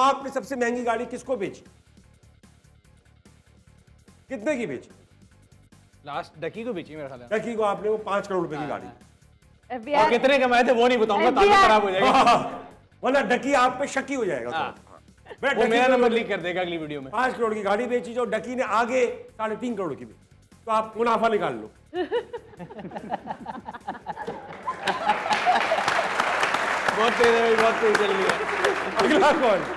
आपने सबसे महंगी गाड़ी किसको बेची, कितने की बेची? लास्ट डकी को बेची मेरा ख्याल है। डकी को आपने वो 5 करोड़ रुपए की गाड़ी, और कितने कमाए थे वो नहीं बताऊंगा, ताला खराब हो जाएगा वरना डकी आप पे शकी हो जाएगा। वो मेरा नंबर लीक कर देगा अगली वीडियो में। 5 करोड़ की गाड़ी बेची जो डकी ने आगे 3.5 करोड़ की बेची, तो आप मुनाफा निकाल लो। बहुत तेज है, बहुत तेज चल रही है। अगला कौन?